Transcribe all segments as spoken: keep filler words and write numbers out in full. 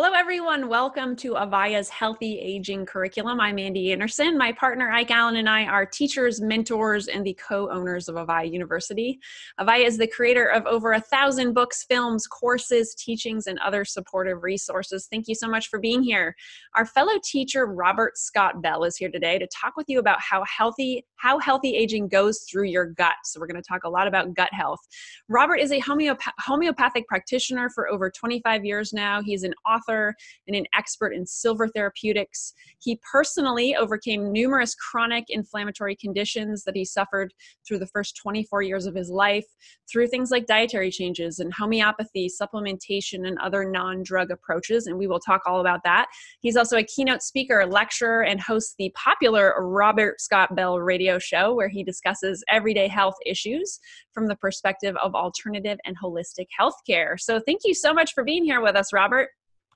Hello, everyone. Welcome to Avaya's Healthy Aging Curriculum. I'm Andy Anderson. My partner, Ike Allen, and I are teachers, mentors, and the co-owners of Avaya University. Avaya is the creator of over a thousand books, films, courses, teachings, and other supportive resources. Thank you so much for being here. Our fellow teacher, Robert Scott Bell, is here today to talk with you about how healthy, how healthy aging goes through your gut. So we're going to talk a lot about gut health. Robert is a homeop- homeopathic practitioner for over twenty-five years now. He's an author. author and an expert in silver therapeutics. He personally overcame numerous chronic inflammatory conditions that he suffered through the first twenty-four years of his life through things like dietary changes and homeopathy, supplementation, and other non-drug approaches, and we will talk all about that. He's also a keynote speaker, lecturer, and hosts the popular Robert Scott Bell Radio Show, where he discusses everyday health issues from the perspective of alternative and holistic healthcare. So thank you so much for being here with us, Robert.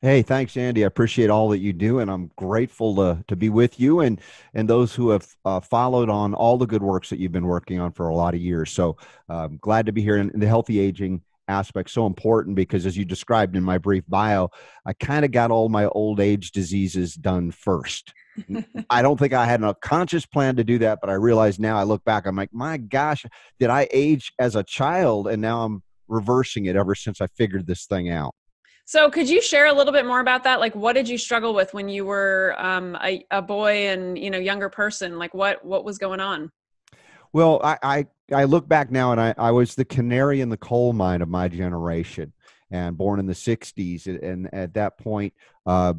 Hey, thanks, Andy. I appreciate all that you do, and I'm grateful to, to be with you and and those who have uh, followed on all the good works that you've been working on for a lot of years. So I'm um, glad to be here. And the healthy aging aspect is so important because, as you described in my brief bio, I kind of got all my old age diseases done first. I don't think I had a conscious plan to do that, but I realize now I look back, I'm like, my gosh, did I age as a child? And now I'm reversing it ever since I figured this thing out. So could you share a little bit more about that? Like, what did you struggle with when you were um, a, a boy and, you know, younger person? Like what, what was going on? Well, I, I, I look back now and I, I was the canary in the coal mine of my generation and born in the sixties. And at that point, uh,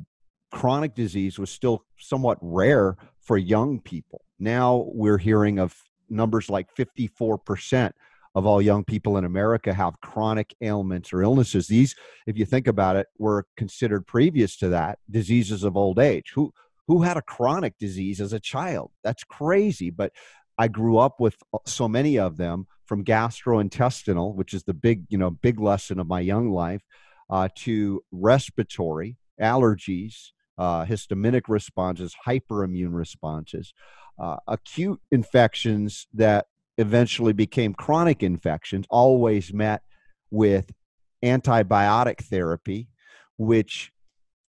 chronic disease was still somewhat rare for young people. Now we're hearing of numbers like fifty-four percent of all young people in America have chronic ailments or illnesses. These, if you think about it, were considered previous to that diseases of old age. Who who had a chronic disease as a child? That's crazy. But I grew up with so many of them, from gastrointestinal, which is the big, you know, big lesson of my young life, uh, to respiratory, allergies, uh, histaminic responses, hyperimmune responses, uh, acute infections that eventually became chronic infections, always met with antibiotic therapy, which,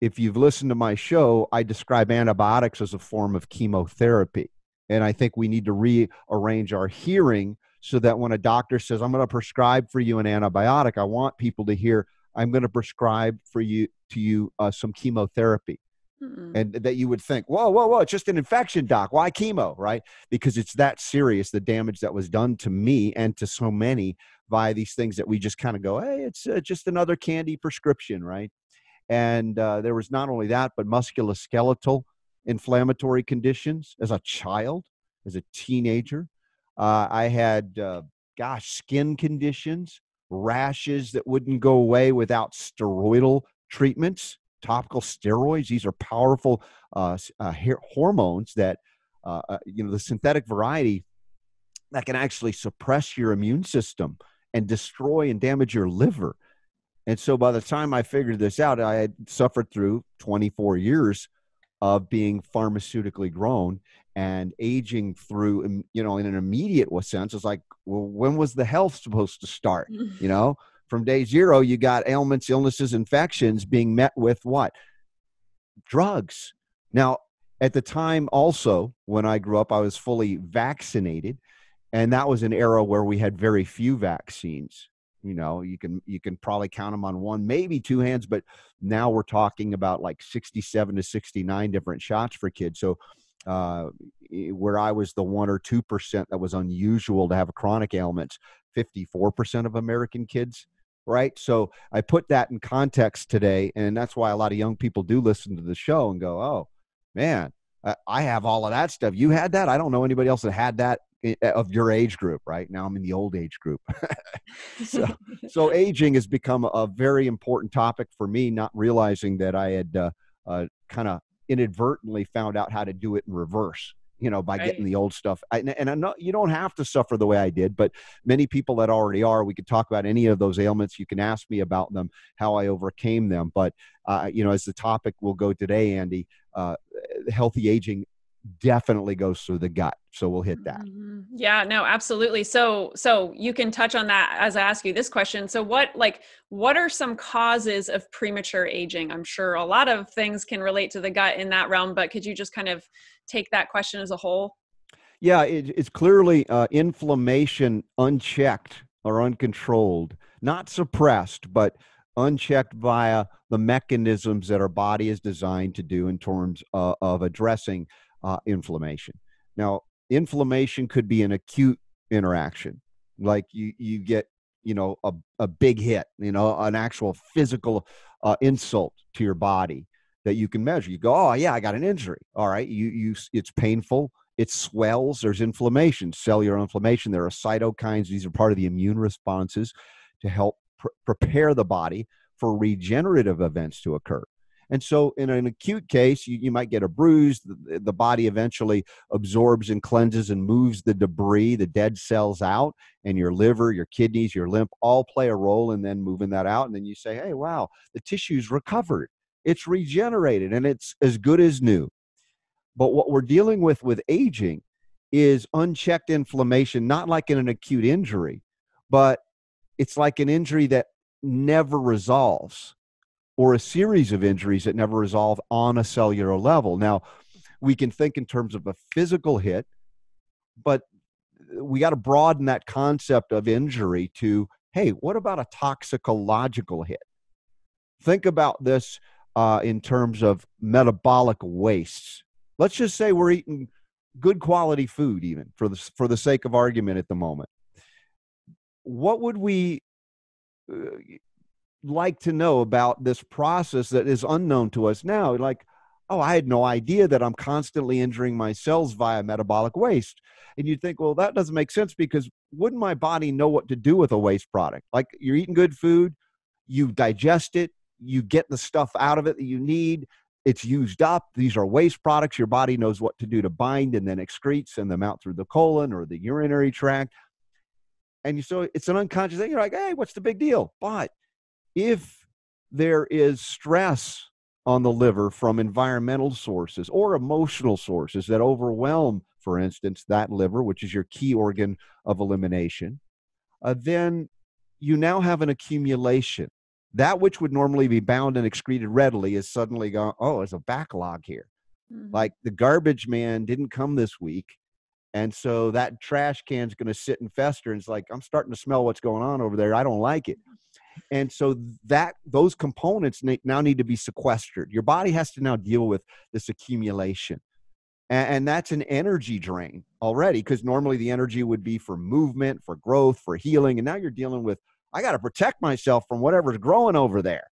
if you've listened to my show, I describe antibiotics as a form of chemotherapy. And I think we need to rearrange our hearing so that when a doctor says, I'm going to prescribe for you an antibiotic, I want people to hear, I'm going to prescribe for you to you uh, some chemotherapy. Mm-mm. And that you would think, whoa, whoa, whoa, it's just an infection, doc. Why chemo, right? Because it's that serious, the damage that was done to me and to so many by these things that we just kind of go, hey, it's uh, just another candy prescription, right? And uh, there was not only that, but musculoskeletal inflammatory conditions as a child, as a teenager. Uh, I had, uh, gosh, skin conditions, rashes that wouldn't go away without steroidal treatments. Topical steroids. These are powerful uh, uh, hormones that, uh, uh, you know, the synthetic variety that can actually suppress your immune system and destroy and damage your liver. And so by the time I figured this out, I had suffered through twenty-four years of being pharmaceutically grown and aging through, you know, in an immediate sense. It's like, well, when was the health supposed to start, you know? From day zero, you got ailments, illnesses, infections being met with what? Drugs. Now, at the time also, when I grew up, I was fully vaccinated. And that was an era where we had very few vaccines. You know, you can you can probably count them on one, maybe two hands. But now we're talking about like sixty-seven to sixty-nine different shots for kids. So uh, where I was the one or two percent that was unusual to have a chronic ailment, fifty-four percent of American kids. Right. So I put that in context today. And that's why a lot of young people do listen to the show and go, oh, man, I have all of that stuff. You had that? I don't know anybody else that had that of your age group. Right now I'm in the old age group. so, so aging has become a very important topic for me, not realizing that I had uh, uh, kind of inadvertently found out how to do it in reverse. You know, by right. Getting the old stuff. I, and I know you don't have to suffer the way I did, but many people that already are, we could talk about any of those ailments. You can ask me about them, how I overcame them. But, uh, you know, as the topic will go today, Andy, uh, healthy aging definitely goes through the gut. So we'll hit that. Mm-hmm. Yeah, no, absolutely. So, so you can touch on that as I ask you this question. So what, like, what are some causes of premature aging? I'm sure a lot of things can relate to the gut in that realm, but could you just kind of take that question as a whole? Yeah, it, it's clearly uh, inflammation unchecked or uncontrolled, not suppressed, but unchecked via the mechanisms that our body is designed to do in terms uh, of addressing uh, inflammation. Now, inflammation could be an acute interaction, like you you get, you know, a, a big hit, you know, an actual physical uh, insult to your body that you can measure. You go, oh yeah, I got an injury. All right, you you it's painful. It swells. There's inflammation, cellular inflammation. There are cytokines. These are part of the immune responses to help pr- prepare the body for regenerative events to occur. And so in an acute case, you, you might get a bruise. The, the body eventually absorbs and cleanses and moves the debris, the dead cells out, and your liver, your kidneys, your lymph all play a role in then moving that out. And then you say, hey, wow, the tissue's recovered. It's regenerated, and it's as good as new. But what we're dealing with with aging is unchecked inflammation, not like in an acute injury, but it's like an injury that never resolves, or a series of injuries that never resolve on a cellular level. Now, we can think in terms of a physical hit, but we got to broaden that concept of injury to, hey, what about a toxicological hit? Think about this uh, in terms of metabolic wastes. Let's just say we're eating good quality food, even for the, for the sake of argument at the moment. What would we uh, like to know about this process that is unknown to us now? Like, oh, I had no idea that I'm constantly injuring my cells via metabolic waste. And you'd think, well, that doesn't make sense, because wouldn't my body know what to do with a waste product? Like, you're eating good food, you digest it, you get the stuff out of it that you need. It's used up. These are waste products. Your body knows what to do to bind and then excrete, send them out through the colon or the urinary tract. And so it's an unconscious thing. You're like, hey, what's the big deal? But if there is stress on the liver from environmental sources or emotional sources that overwhelm, for instance, that liver, which is your key organ of elimination, uh, then you now have an accumulation. That which would normally be bound and excreted readily is suddenly gone. Oh, there's a backlog here. Mm-hmm. Like, the garbage man didn't come this week, and so that trash can's going to sit and fester. And it's like, I'm starting to smell what's going on over there. I don't like it. And so that those components now need to be sequestered. Your body has to now deal with this accumulation. And, and that's an energy drain already, because normally the energy would be for movement, for growth, for healing. And now you're dealing with, I got to protect myself from whatever's growing over there.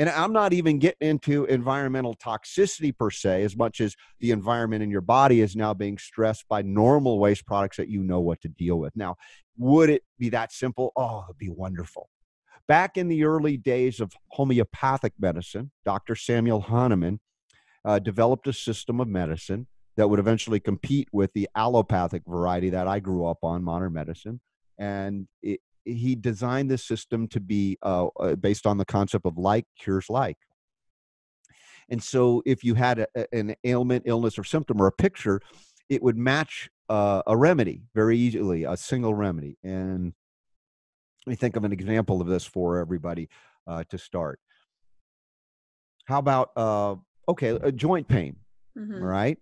And I'm not even getting into environmental toxicity per se, as much as the environment in your body is now being stressed by normal waste products that you know what to deal with. Now, would it be that simple? Oh, it'd be wonderful. Back in the early days of homeopathic medicine, Doctor Samuel Hahnemann uh, developed a system of medicine that would eventually compete with the allopathic variety that I grew up on, modern medicine. And it, he designed this system to be uh, based on the concept of like cures like. And so if you had a, an ailment, illness, or symptom, or a picture, it would match uh, a remedy very easily, a single remedy. And let me think of an example of this for everybody uh, to start. How about, uh, okay, a joint pain, mm-hmm. all right?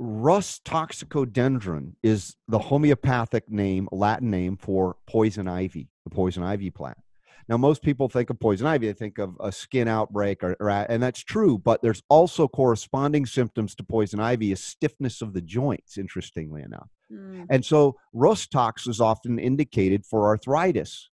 Rustoxicodendron is the homeopathic name, Latin name for poison ivy, the poison ivy plant. Now, most people think of poison ivy, they think of a skin outbreak, or, or and that's true, but there's also corresponding symptoms to poison ivy is stiffness of the joints, interestingly enough. Mm. And so Rustox is often indicated for arthritis,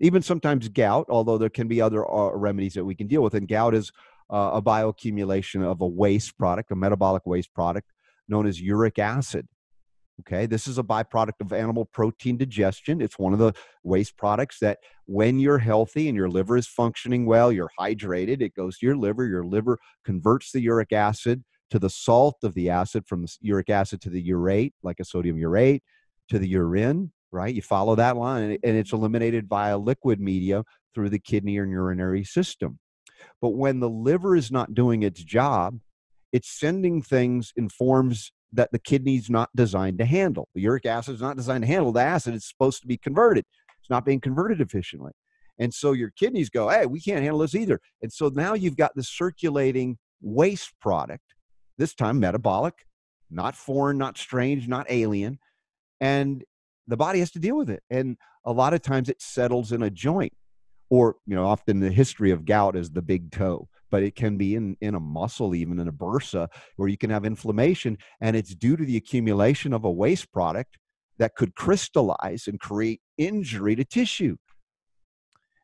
even sometimes gout, although there can be other uh, remedies that we can deal with. And gout is uh, a bioaccumulation of a waste product, a metabolic waste product, known as uric acid. Okay, this is a byproduct of animal protein digestion. It's one of the waste products that, when you're healthy and your liver is functioning well, you're hydrated, it goes to your liver. Your liver converts the uric acid to the salt of the acid, from the uric acid to the urate, like a sodium urate, to the urine, right? You follow that line, and it's eliminated via liquid media through the kidney or urinary system. But when the liver is not doing its job, It's sending things in forms that the kidney's not designed to handle. The uric acid is not designed to handle the acid. It's supposed to be converted. It's not being converted efficiently. And so your kidneys go, hey, we can't handle this either. And so now you've got this circulating waste product, this time metabolic, not foreign, not strange, not alien. And the body has to deal with it. And a lot of times it settles in a joint, or, you know, often the history of gout is the big toe, but it can be in, in a muscle, even in a bursa, where you can have inflammation, and it's due to the accumulation of a waste product that could crystallize and create injury to tissue.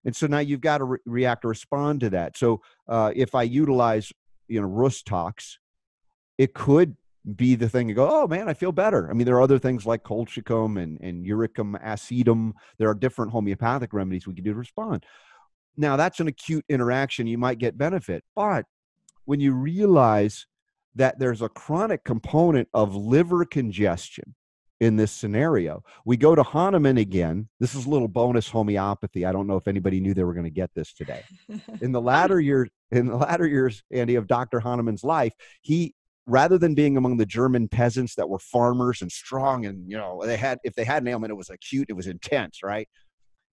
And so now you've got to re react or respond to that. So uh, if I utilize, you know, Rustox, it could be the thing to go, oh man, I feel better. I mean, there are other things like colchicum and, and uricum acidum. There are different homeopathic remedies we can do to respond. Now that's an acute interaction. You might get benefit, but when you realize that there's a chronic component of liver congestion in this scenario, we go to Hahnemann again. This is a little bonus homeopathy. I don't know if anybody knew they were going to get this today. In the latter years, in the latter years, Andy, of Doctor Hahnemann's life, he, rather than being among the German peasants that were farmers and strong and, you know, they had, if they had an ailment, it was acute, it was intense, right?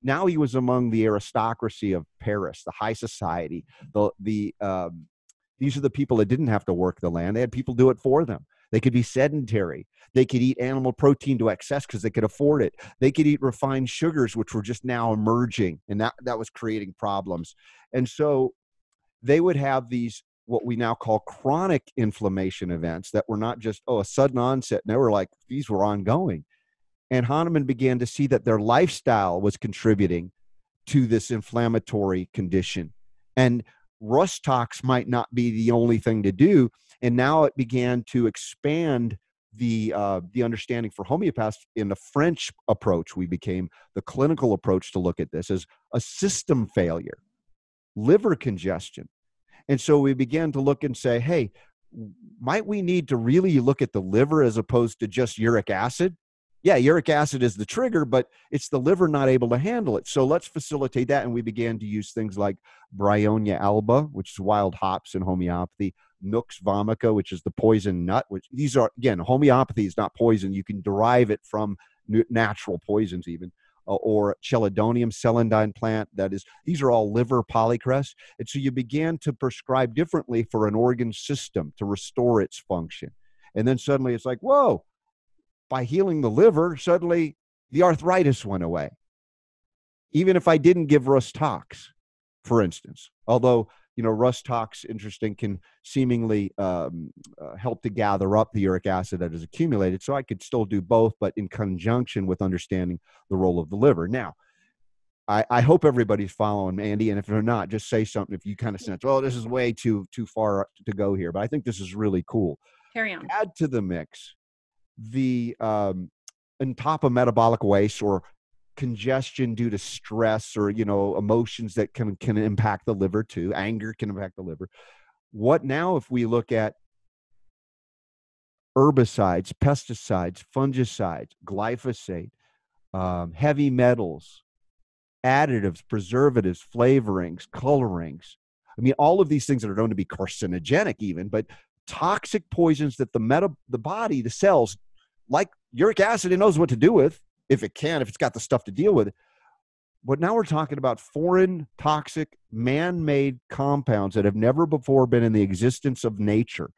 Now he was among the aristocracy of Paris, the high society. The, the, um, these are the people that didn't have to work the land. They had people do it for them. They could be sedentary. They could eat animal protein to excess because they could afford it. They could eat refined sugars, which were just now emerging, and that, that was creating problems. And so they would have these, what we now call chronic inflammation events that were not just, oh, a sudden onset. And they were like, these were ongoing. And Hahnemann began to see that their lifestyle was contributing to this inflammatory condition. And Rustox might not be the only thing to do. And now it began to expand the, uh, the understanding for homeopaths in the French approach. We became the clinical approach to look at this as a system failure, liver congestion. And so we began to look and say, hey, might we need to really look at the liver as opposed to just uric acid? Yeah, uric acid is the trigger, but it's the liver not able to handle it. So let's facilitate that. And we began to use things like Bryonia alba, which is wild hops in homeopathy, Nux vomica, which is the poison nut, which these are, again, homeopathy is not poison. You can derive it from natural poisons even. Or Chelidonium, celandine plant, that is, these are all liver polycress. And so you began to prescribe differently for an organ system to restore its function. And then suddenly it's like, whoa, by healing the liver, suddenly the arthritis went away. Even if I didn't give Rustox, for instance, although, you know, Rustox, interesting, can seemingly um, uh, help to gather up the uric acid that is accumulated. So I could still do both, but in conjunction with understanding the role of the liver. Now, I, I hope everybody's following, Andy, and if they're not, just say something if you kind of sense, well, this is way too, too far to go here, but I think this is really cool. Carry on. Add to the mix the um, on top of metabolic waste or congestion due to stress or, you know, emotions that can, can impact the liver too. Anger can impact the liver. What now if we look at herbicides, pesticides, fungicides, glyphosate, um, heavy metals, additives, preservatives, flavorings, colorings. I mean, all of these things that are known to be carcinogenic even, but toxic poisons that the, meta the body, the cells, like uric acid, it knows what to do with. If it can, if it's got the stuff to deal with it. But now we're talking about foreign, toxic, man-made compounds that have never before been in the existence of nature.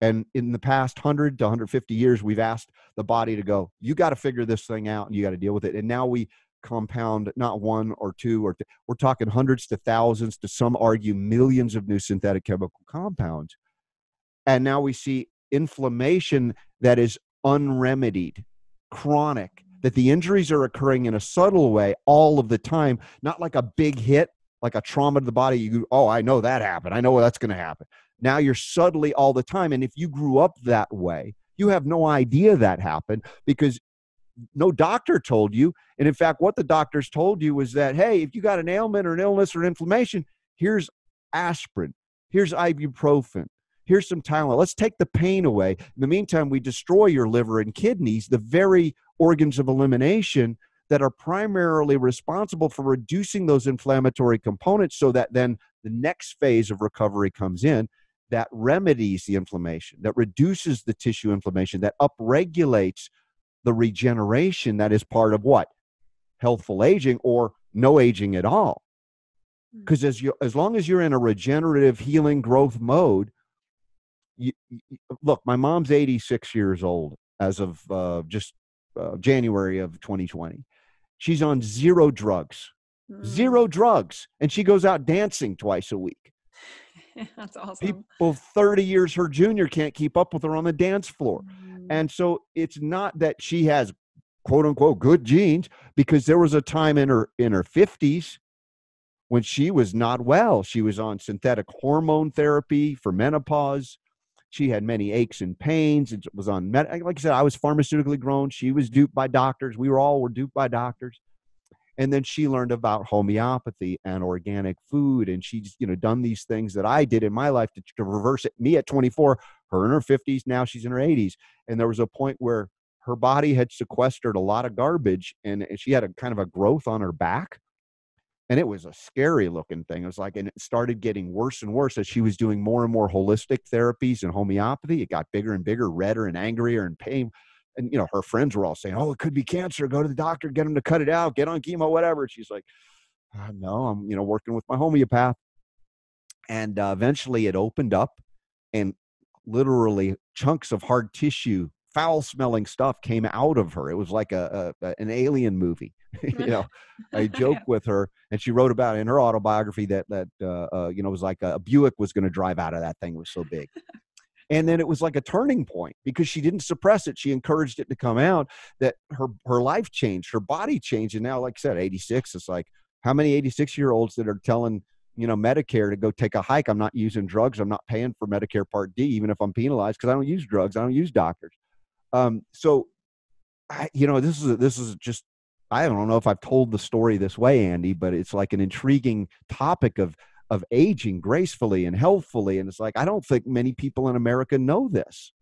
And in the past one hundred to one hundred fifty years, we've asked the body to go, you got to figure this thing out and you got to deal with it. And now we compound not one or two, or th we're talking hundreds to thousands, to some argue millions of new synthetic chemical compounds. And now we see inflammation that is unremedied, chronic, that the injuries are occurring in a subtle way all of the time, not like a big hit, like a trauma to the body. You, oh, I know that happened. I know that's going to happen. Now you're subtly all the time. And if you grew up that way, you have no idea that happened because no doctor told you. And in fact, what the doctors told you was that, hey, if you got an ailment or an illness or inflammation, here's aspirin, here's ibuprofen, here's some Tylenol. Let's take the pain away. In the meantime, we destroy your liver and kidneys, the very organs of elimination that are primarily responsible for reducing those inflammatory components so that then the next phase of recovery comes in. that remedies the inflammation, that reduces the tissue inflammation, that upregulates the regeneration that is part of what? Healthful aging or no aging at all. Because as you, as long as you're in a regenerative healing growth mode, you, you, look, my mom's eighty-six years old as of uh, just uh, January of twenty twenty. She's on zero drugs, mm. zero drugs. And she goes out dancing twice a week. That's awesome. People thirty years her junior can't keep up with her on the dance floor. Mm. And so it's not that she has quote unquote good genes, because there was a time in her, in her fifties when she was not well. She was on synthetic hormone therapy for menopause. She had many aches and pains. It was on, med like I said, I was pharmaceutically grown. She was duped by doctors. We were all were duped by doctors. And then she learned about homeopathy and organic food. And she's, you know, done these things that I did in my life to, to reverse it. Me at twenty-four, her in her fifties, now she's in her eighties. And there was a point where her body had sequestered a lot of garbage, and she had a kind of a growth on her back. And it was a scary looking thing. It was like, and it started getting worse and worse as she was doing more and more holistic therapies and homeopathy. It got bigger and bigger, redder and angrier and pain. And, you know, her friends were all saying, oh, it could be cancer. Go to the doctor, get him to cut it out, get on chemo, whatever. She's like, oh, no, I'm, you know, working with my homeopath. And uh, eventually it opened up, and literally chunks of hard tissue, foul smelling stuff came out of her. It was like a, a, a an alien movie. You know, I joke yeah. with her, and she wrote about it in her autobiography that, that uh, uh, you know, it was like a, a Buick was going to drive out of that thing. It was so big. And then it was like a turning point, because she didn't suppress it. She encouraged it to come out, that her, her life changed, her body changed. And now, like I said, eighty-six, it's like, how many eighty-six year olds that are telling, you know, Medicare to go take a hike? I'm not using drugs. I'm not paying for Medicare Part D, even if I'm penalized, because I don't use drugs. I don't use doctors. Um, so, I, you know, this is, this is just, I don't know if I've told the story this way, Andy, but it's like an intriguing topic of, of aging gracefully and healthfully. And it's like, I don't think many people in America know this.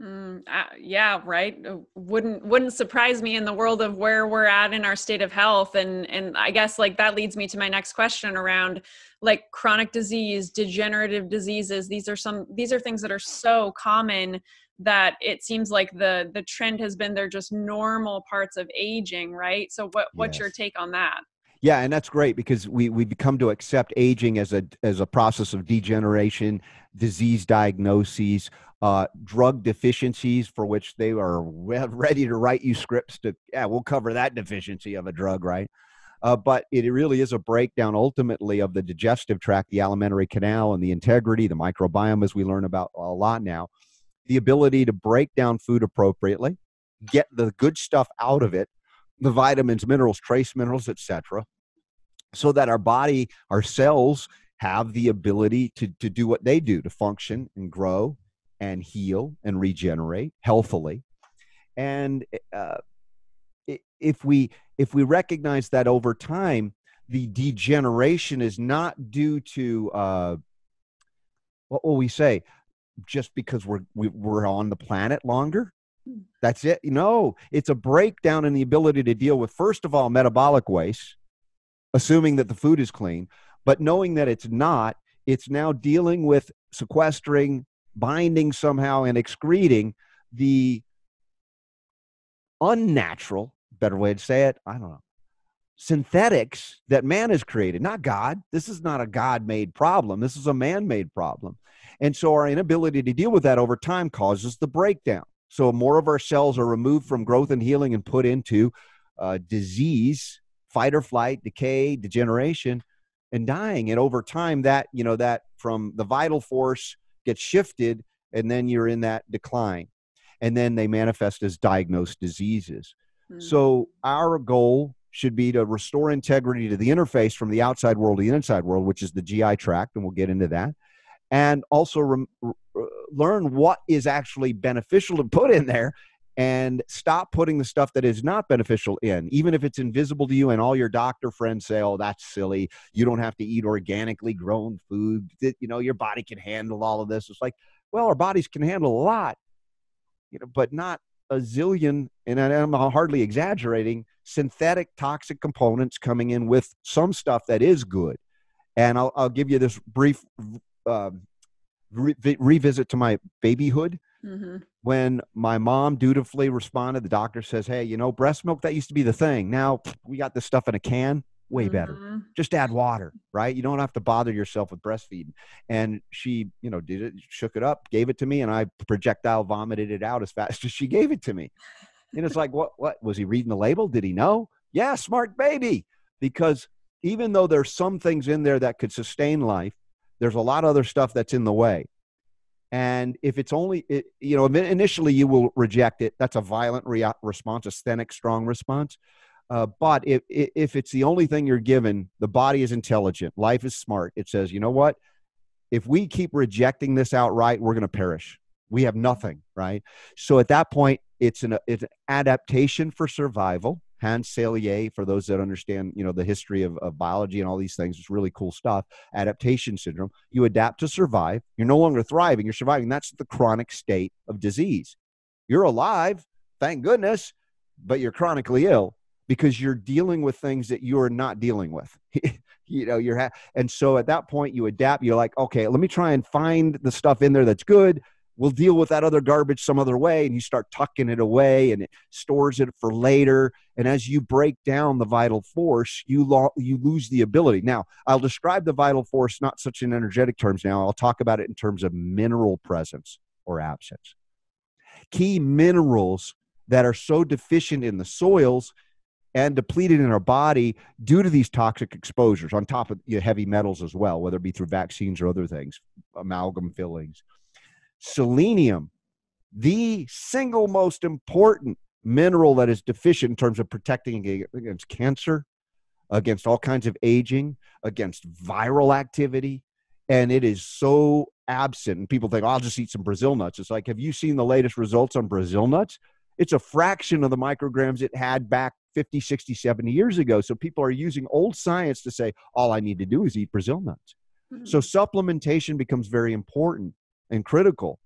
Mm, uh, yeah. Right. Wouldn't, wouldn't surprise me in the world of where we're at in our state of health. And, and I guess like that leads me to my next question around like chronic disease, degenerative diseases. These are some, these are things that are so common that it seems like the, the trend has been they're just normal parts of aging, right? So what, what's yes. your take on that? Yeah. And that's great, because we, we become to accept aging as a, as a process of degeneration, disease diagnoses, uh, drug deficiencies for which they are ready to write you scripts to, yeah, we'll cover that deficiency of a drug, right? Uh, but it really is a breakdown ultimately of the digestive tract, the alimentary canal, and the integrity, the microbiome, as we learn about a lot now. The ability to break down food appropriately, get the good stuff out of it, the vitamins, minerals, trace minerals, et cetera, so that our body, our cells have the ability to, to do what they do, to function and grow and heal and regenerate healthily. And uh, if we, if we recognize that over time, the degeneration is not due to, uh, what will we say? Just because we're, we, we're on the planet longer. That's it. No, it's a breakdown in the ability to deal with, first of all, metabolic waste, assuming that the food is clean, but knowing that it's not, it's now dealing with sequestering, binding somehow, and excreting the unnatural, better way to say it, I don't know, synthetics that man has created, not God. This is not a God-made problem. This is a man-made problem. And so our inability to deal with that over time causes the breakdown. So more of our cells are removed from growth and healing and put into uh, disease, fight or flight, decay, degeneration, and dying. And over time, that, you know, that from the vital force gets shifted, and then you're in that decline. And then they manifest as diagnosed diseases. Mm-hmm. So our goal should be to restore integrity to the interface from the outside world to the inside world, which is the G I tract, and we'll get into that. And also re re learn what is actually beneficial to put in there, and stop putting the stuff that is not beneficial in, even if it's invisible to you and all your doctor friends say, oh, that's silly. You don't have to eat organically grown food. You know, your body can handle all of this. It's like, well, our bodies can handle a lot, you know, but not a zillion, and I'm hardly exaggerating, synthetic toxic components coming in with some stuff that is good. And I'll, I'll give you this brief uh, re revisit to my babyhood. Mm-hmm. When my mom dutifully responded, the doctor says, hey, you know, breast milk, that used to be the thing. Now we got this stuff in a can, way better. Mm-hmm. Just add water, right? You don't have to bother yourself with breastfeeding. And she, you know, did it, shook it up, gave it to me, and I projectile vomited it out as fast as she gave it to me. And it's like, what, what was he reading the label? Did he know? Yeah, smart baby. Because even though there's some things in there that could sustain life, there's a lot of other stuff that's in the way. And if it's only, it, you know, initially you will reject it. That's a violent re response, asthenic, strong response. Uh, but if, if it's the only thing you're given, the body is intelligent. Life is smart. It says, you know what? If we keep rejecting this outright, we're going to perish. We have nothing, right? So at that point, it's an, it's an adaptation for survival. Hans Selye, for those that understand, you know, the history of, of biology and all these things, it's really cool stuff. Adaptation syndrome. You adapt to survive. You're no longer thriving. You're surviving. That's the chronic state of disease. You're alive, thank goodness, but you're chronically ill because you're dealing with things that you are not dealing with. you know, you're ha and so at that point you adapt. You're like, okay, let me try and find the stuff in there that's good. We'll deal with that other garbage some other way. And you start tucking it away and it stores it for later. And as you break down the vital force, you, lo you lose the ability. Now, I'll describe the vital force, not such in energetic terms now. I'll talk about it in terms of mineral presence or absence. Key minerals that are so deficient in the soils and depleted in our body due to these toxic exposures on top of you know, heavy metals as well, whether it be through vaccines or other things, amalgam fillings. Selenium, the single most important mineral that is deficient in terms of protecting against cancer, against all kinds of aging, against viral activity. And it is so absent. And people think, oh, I'll just eat some Brazil nuts. It's like, have you seen the latest results on Brazil nuts? It's a fraction of the micrograms it had back fifty, sixty, seventy years ago. So people are using old science to say, all I need to do is eat Brazil nuts. Mm-hmm. So supplementation becomes very important and critical.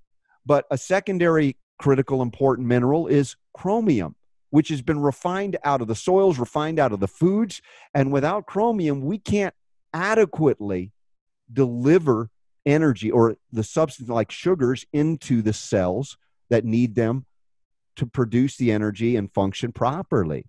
But a secondary critical important mineral is chromium, which has been refined out of the soils, refined out of the foods. And without chromium, we can't adequately deliver energy or the substance like sugars into the cells that need them to produce the energy and function properly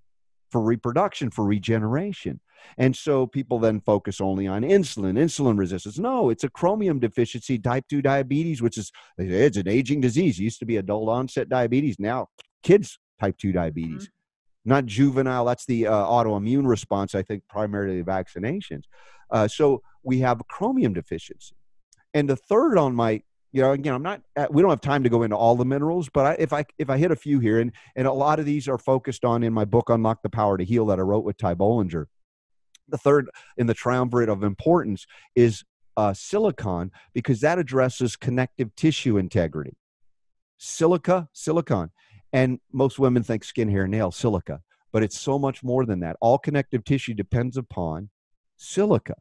for reproduction, for regeneration. And so people then focus only on insulin, insulin resistance. No, it's a chromium deficiency, type two diabetes, which is, it's an aging disease. It used to be adult onset diabetes. Now kids type two diabetes, mm-hmm. not juvenile. That's the uh, autoimmune response, I think, primarily vaccinations. Uh, so we have chromium deficiency. And the third on my, you know, again, I'm not, we don't have time to go into all the minerals, but I, if I, if I hit a few here, and, and a lot of these are focused on in my book, Unlock the Power to Heal, that I wrote with Ty Bollinger. The third in the triumvirate of importance is uh, silicon, because that addresses connective tissue integrity. Silica, silicon. And most women think skin, hair, nail, silica. But it's so much more than that. All connective tissue depends upon silica.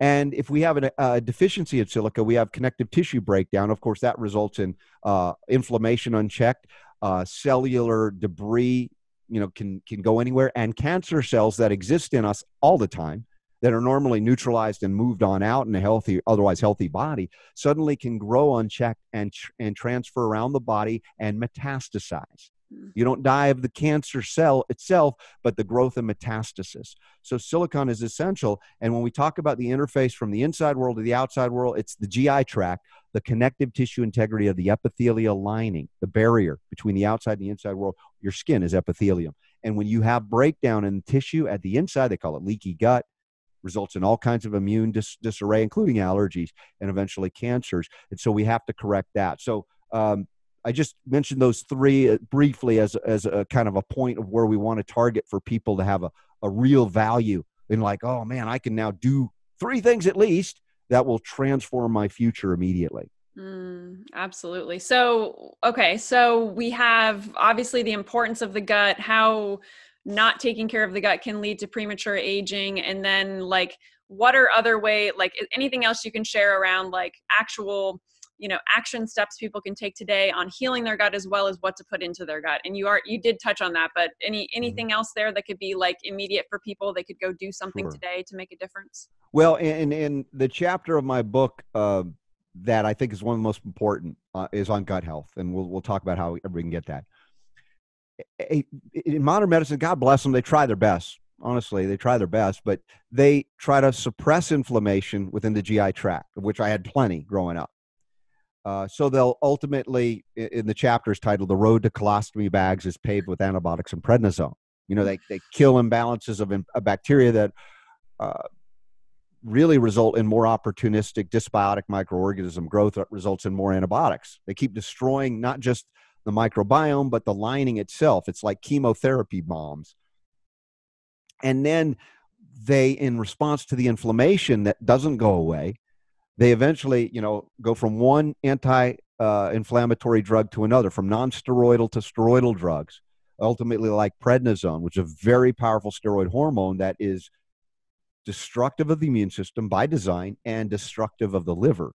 And if we have a, a deficiency of silica, we have connective tissue breakdown. Of course, that results in uh, inflammation unchecked, uh, cellular debris, you know, can, can go anywhere, and cancer cells that exist in us all the time that are normally neutralized and moved on out in a healthy, otherwise healthy body suddenly can grow unchecked and, tr and transfer around the body and metastasize. You don't die of the cancer cell itself, but the growth and metastasis. So silicon is essential. And when we talk about the interface from the inside world to the outside world, it's the G I tract, the connective tissue integrity of the epithelial lining, the barrier between the outside and the inside world. Your skin is epithelium. And when you have breakdown in tissue at the inside, they call it leaky gut, results in all kinds of immune dis disarray, including allergies and eventually cancers. And so we have to correct that. So, um, I just mentioned those three briefly as, as a kind of a point of where we want to target for people to have a, a real value in like, oh man, I can now do three things at least that will transform my future immediately. Mm, absolutely. So, okay. So we have obviously the importance of the gut, how not taking care of the gut can lead to premature aging. And then like, what are other way, like anything else you can share around like actual, you know, action steps people can take today on healing their gut as well as what to put into their gut? And you are, you did touch on that, but any, anything mm-hmm. else there that could be like immediate for people? They could go do something sure. today to make a difference. Well, in, in the chapter of my book, uh, that I think is one of the most important uh, is on gut health. And we'll, we'll talk about how we can get that. In modern medicine, God bless them, they try their best. Honestly, they try their best, but they try to suppress inflammation within the G I tract, of which I had plenty growing up. Uh, so they'll ultimately, in the chapters titled, The Road to Colostomy Bags is Paved with Antibiotics and Prednisone. You know, they, they kill imbalances of, of bacteria that uh, really result in more opportunistic dysbiotic microorganism growth that results in more antibiotics. They keep destroying not just the microbiome, but the lining itself. It's like chemotherapy bombs. And then they, in response to the inflammation that doesn't go away, they eventually, you know, go from one anti-inflammatory uh, drug to another, from non-steroidal to steroidal drugs, ultimately like prednisone, which is a very powerful steroid hormone that is destructive of the immune system by design and destructive of the liver.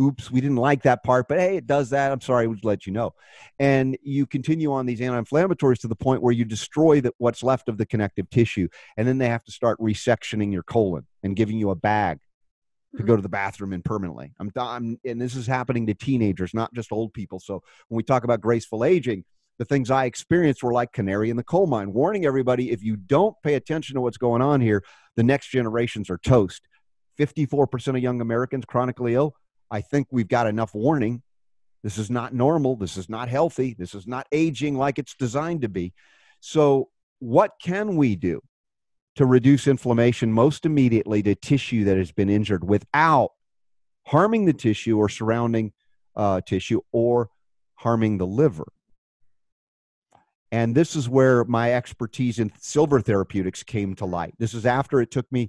Oops, we didn't like that part, but hey, it does that. I'm sorry, we'll let you know. And you continue on these anti-inflammatories to the point where you destroy the, what's left of the connective tissue. And then they have to start resectioning your colon and giving you a bag to go to the bathroom in permanently. I'm, I'm, and this is happening to teenagers, not just old people. So when we talk about graceful aging, the things I experienced were like canary in the coal mine, warning everybody, if you don't pay attention to what's going on here, the next generations are toast. fifty-four percent of young Americans chronically ill. I think we've got enough warning. This is not normal. This is not healthy. This is not aging like it's designed to be. So what can we do to reduce inflammation most immediately to tissue that has been injured without harming the tissue or surrounding uh, tissue or harming the liver? And this is where my expertise in silver therapeutics came to light. This is after it took me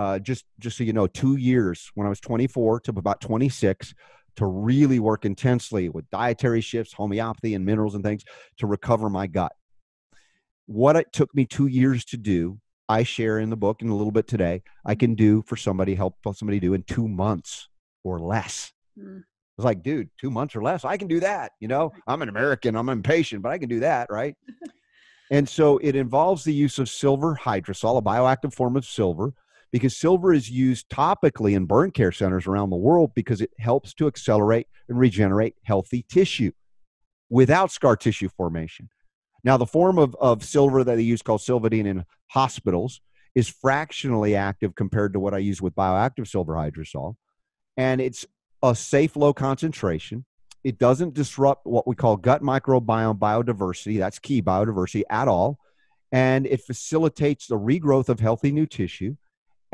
Uh, just, just so you know, two years when I was twenty-four to about twenty-six to really work intensely with dietary shifts, homeopathy and minerals and things to recover my gut. What it took me two years to do, I share in the book and a little bit today, I can do for somebody, help somebody do in two months or less. Mm. I was like, dude, two months or less, I can do that. You know, I'm an American, I'm impatient, but I can do that, right? And so it involves the use of silver hydrosol, a bioactive form of silver, because silver is used topically in burn care centers around the world because it helps to accelerate and regenerate healthy tissue without scar tissue formation. Now, the form of, of silver that they use called Silvadene in hospitals is fractionally active compared to what I use with bioactive silver hydrosol. And it's a safe, low concentration. It doesn't disrupt what we call gut microbiome biodiversity. That's key, biodiversity at all. And it facilitates the regrowth of healthy new tissue.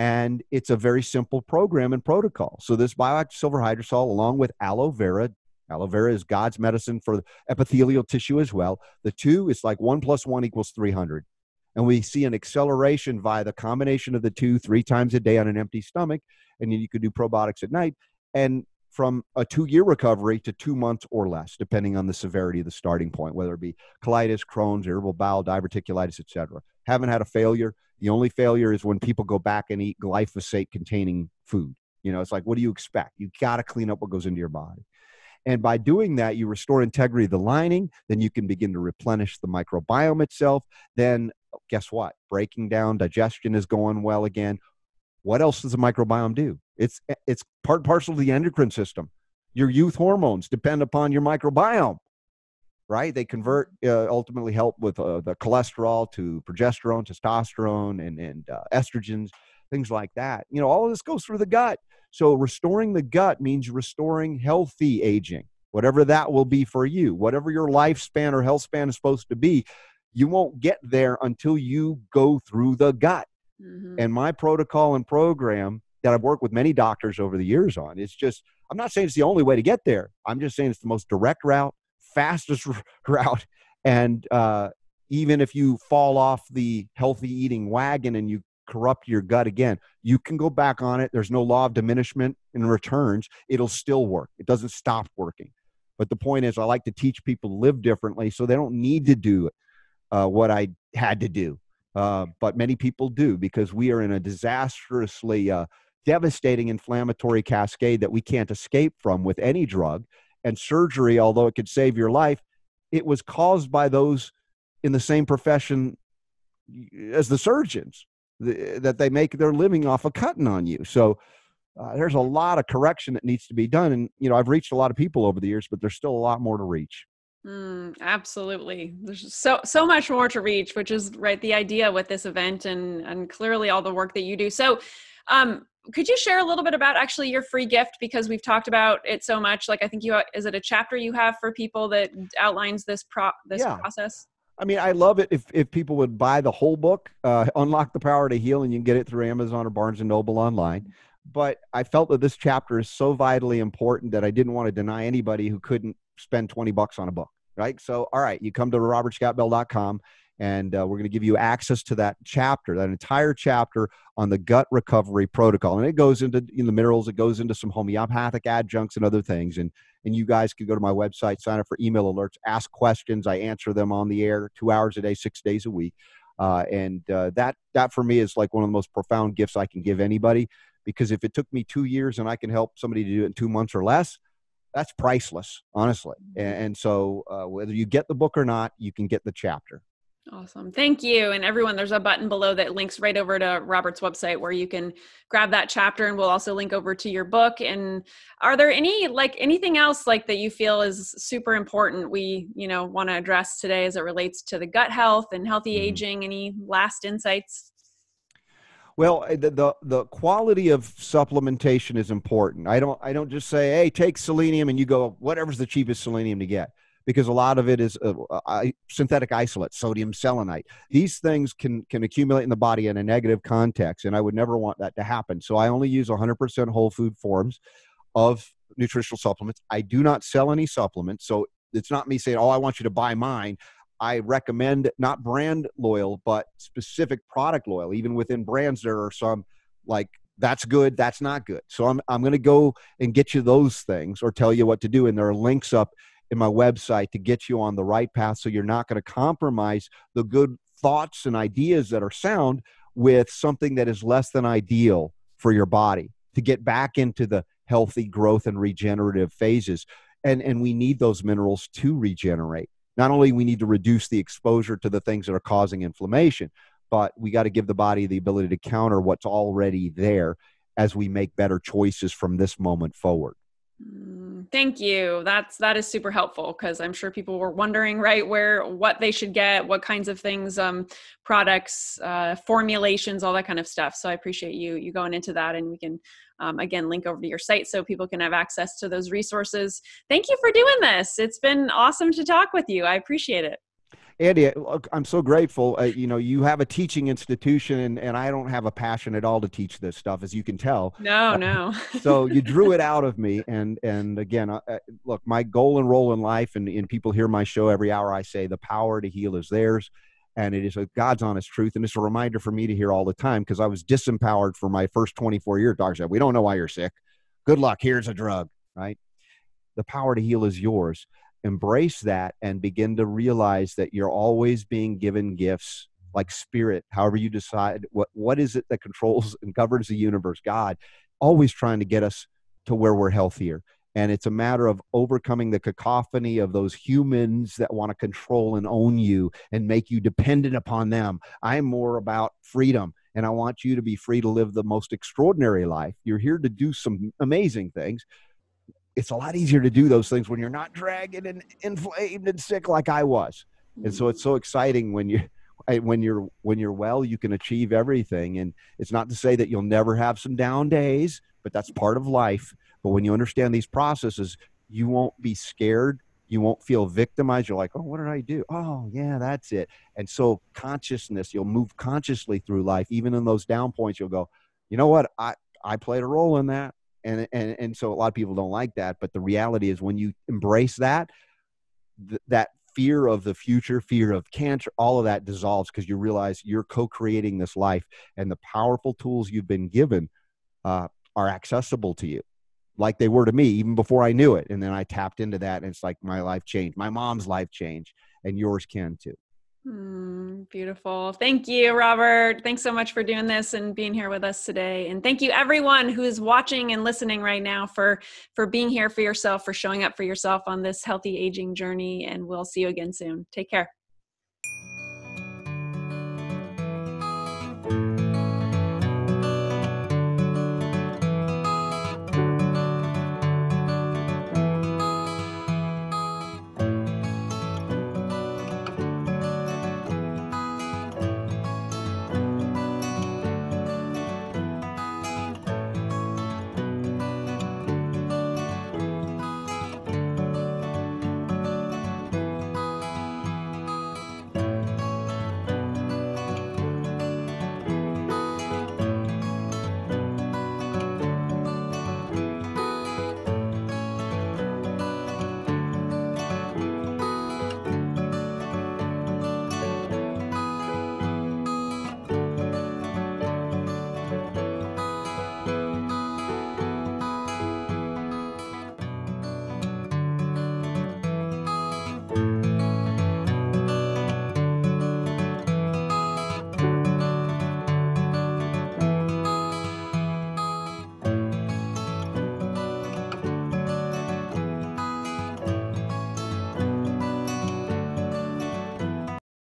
And it's a very simple program and protocol. So this bioactive silver hydrosol, along with aloe vera, aloe vera is God's medicine for epithelial tissue as well. The two is like one plus one equals three hundred. And we see an acceleration via the combination of the two three times a day on an empty stomach. And then you could do probiotics at night. And from a two-year recovery to two months or less, depending on the severity of the starting point, whether it be colitis, Crohn's, irritable bowel, diverticulitis, et cetera. Haven't had a failure. The only failure is when people go back and eat glyphosate-containing food. You know, it's like, what do you expect? You got to clean up what goes into your body. And by doing that, you restore integrity of the lining. Then you can begin to replenish the microbiome itself. Then, guess what? Breaking down, digestion is going well again. What else does the microbiome do? It's, it's part and parcel of the endocrine system. Your youth hormones depend upon your microbiome, right? They convert, uh, ultimately help with uh, the cholesterol to progesterone, testosterone, and, and uh, estrogens, things like that. You know, all of this goes through the gut. So restoring the gut means restoring healthy aging, whatever that will be for you, whatever your lifespan or health span is supposed to be. You won't get there until you go through the gut. Mm-hmm. And my protocol and program that I've worked with many doctors over the years on, it's just, I'm not saying it's the only way to get there. I'm just saying it's the most direct route, fastest route. And uh, even if you fall off the healthy eating wagon and you corrupt your gut again, you can go back on it. There's no law of diminishment in returns. It'll still work. It doesn't stop working. But the point is, I like to teach people to live differently so they don't need to do uh, what I had to do. Uh, but many people do, because we are in a disastrously uh, devastating inflammatory cascade that we can't escape from with any drug. And surgery, although it could save your life, it was caused by those in the same profession as the surgeons, the, that they make their living off of cutting on you. So uh, there's a lot of correction that needs to be done. And, you know, I've reached a lot of people over the years, but there's still a lot more to reach. Mm, absolutely. There's so, so much more to reach, which is right. The idea with this event and, and clearly all the work that you do. So, um, could you share a little bit about actually your free gift? Because we've talked about it so much. Like, I think you, is it a chapter you have for people that outlines this pro this yeah. process? I mean, I love it if, if people would buy the whole book, uh, Unlock the Power to Heal, and you can get it through Amazon or Barnes and Noble online. But I felt that this chapter is so vitally important that I didn't want to deny anybody who couldn't spend twenty bucks on a book, right? So, all right, you come to robert scott bell dot com and uh, we're going to give you access to that chapter, that entire chapter on the gut recovery protocol. And it goes into in the minerals, it goes into some homeopathic adjuncts and other things. And, and you guys can go to my website, sign up for email alerts, ask questions. I answer them on the air two hours a day, six days a week. Uh, and uh, that, that for me is like one of the most profound gifts I can give anybody, because if it took me two years and I can help somebody to do it in two months or less, that's priceless, honestly. And, and so uh, whether you get the book or not, you can get the chapter. Awesome. Thank you. And everyone, there's a button below that links right over to Robert's website where you can grab that chapter, and we'll also link over to your book. And are there any, like anything else like that you feel is super important we, you know, want to address today as it relates to the gut health and healthy mm-hmm. aging? Any last insights? Well, the, the, the quality of supplementation is important. I don't, I don't just say, hey, take selenium and you go, whatever's the cheapest selenium to get. Because a lot of it is uh, uh, synthetic isolate, sodium selenite. These things can, can accumulate in the body in a negative context, and I would never want that to happen. So I only use one hundred percent whole food forms of nutritional supplements. I do not sell any supplements, so it's not me saying, oh, I want you to buy mine. I recommend not brand loyal, but specific product loyal. Even within brands, there are some like, that's good, that's not good. So I'm, I'm going to go and get you those things or tell you what to do, and there are links up in my website to get you on the right path, so you're not going to compromise the good thoughts and ideas that are sound with something that is less than ideal for your body to get back into the healthy growth and regenerative phases. And, and we need those minerals to regenerate. Not only we need to reduce the exposure to the things that are causing inflammation, but we got to give the body the ability to counter what's already there as we make better choices from this moment forward. Thank you. That's, that is super helpful, because I'm sure people were wondering, right, where, what they should get, what kinds of things, um, products, uh, formulations, all that kind of stuff. So I appreciate you, you going into that, and we can, um, again, link over to your site so people can have access to those resources. Thank you for doing this. It's been awesome to talk with you. I appreciate it. Andy, I'm so grateful. Uh, you know, you have a teaching institution, and, and I don't have a passion at all to teach this stuff, as you can tell. No, no. Uh, so you drew it out of me. And, and again, uh, look, my goal and role in life, and, and people hear my show every hour, I say the power to heal is theirs. And it is a God's honest truth. And it's a reminder for me to hear all the time, because I was disempowered for my first twenty-four years. Doctors said, we don't know why you're sick. Good luck. Here's a drug, right? The power to heal is yours. Embrace that and begin to realize that you're always being given gifts like spirit, however you decide what, what is it that controls and governs the universe, God, always trying to get us to where we're healthier. And it's a matter of overcoming the cacophony of those humans that want to control and own you and make you dependent upon them. I'm more about freedom, and I want you to be free to live the most extraordinary life. You're here to do some amazing things. It's a lot easier to do those things when you're not dragged and inflamed and sick like I was. And so it's so exciting when you, when you're, when you're well, you can achieve everything. And it's not to say that you'll never have some down days, but that's part of life. But when you understand these processes, you won't be scared. You won't feel victimized. You're like, oh, what did I do? Oh yeah, that's it. And so consciousness, you'll move consciously through life. Even in those down points, you'll go, you know what? I, I played a role in that. And, and, and so a lot of people don't like that, but the reality is when you embrace that, th that fear of the future, fear of cancer, all of that dissolves, because you realize you're co-creating this life, and the powerful tools you've been given uh, are accessible to you like they were to me even before I knew it. And then I tapped into that, and it's like my life changed, my mom's life changed, and yours can too. Mm, beautiful. Thank you, Robert. Thanks so much for doing this and being here with us today. And thank you everyone who's watching and listening right now for, for being here for yourself, for showing up for yourself on this healthy aging journey. And we'll see you again soon. Take care.